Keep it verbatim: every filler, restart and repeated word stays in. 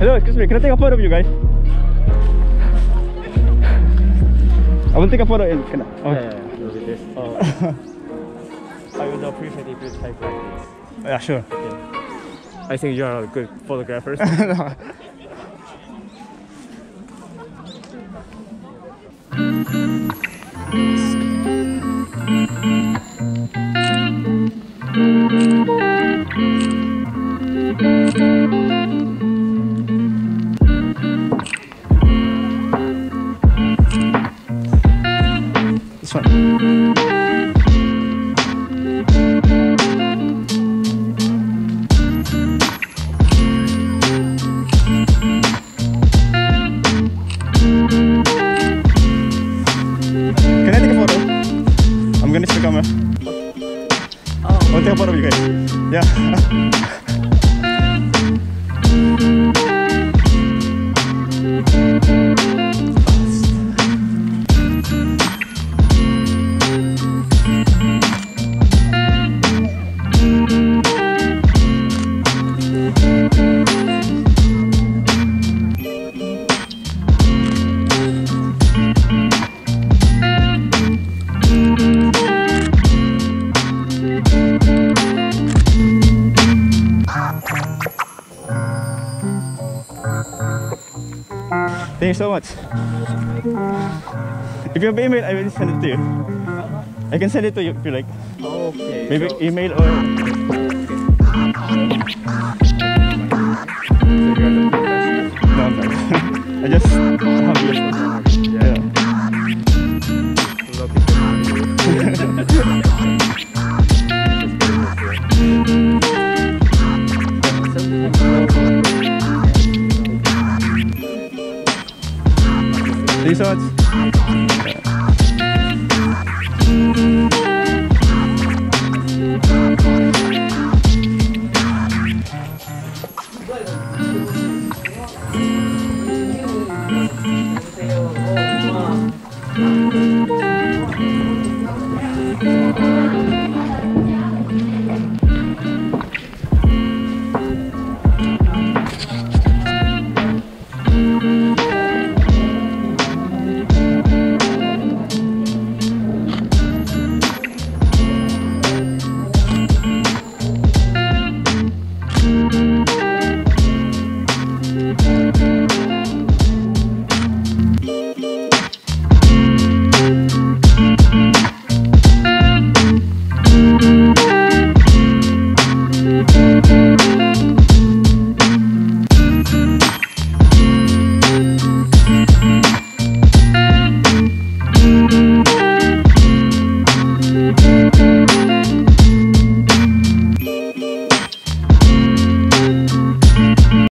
Hello, excuse me, can I take a photo of you guys? I will take a photo and can I? Okay. Yeah, yeah, yeah. Look at this. Oh. I would appreciate if you type like this. Yeah, sure. Yeah. I think you are a good photographer. Thank you so much. If you have email, I will send it to you. I can send it to you if you like. Okay. Maybe so email or. No, I'm not. I just have your phone. Yeah. Thank you so much. Yeah.